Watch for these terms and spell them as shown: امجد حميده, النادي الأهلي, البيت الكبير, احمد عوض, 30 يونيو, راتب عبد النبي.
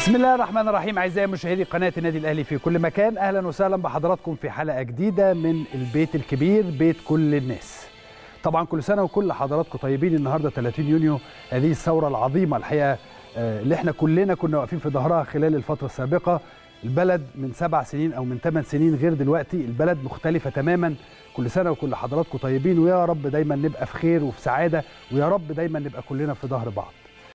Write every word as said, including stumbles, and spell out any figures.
بسم الله الرحمن الرحيم. اعزائي مشاهدي قناه النادي الاهلي في كل مكان، اهلا وسهلا بحضراتكم في حلقه جديده من البيت الكبير، بيت كل الناس. طبعا كل سنه وكل حضراتكم طيبين. النهارده ثلاثين يونيو، هذه الثوره العظيمه الحقيقه اللي احنا كلنا كنا واقفين في ظهرها خلال الفتره السابقه. البلد من سبع سنين او من ثمان سنين غير دلوقتي، البلد مختلفه تماما. كل سنه وكل حضراتكم طيبين، ويا رب دايما نبقى في خير وفي سعاده، ويا رب دايما نبقى كلنا في ظهر بعض.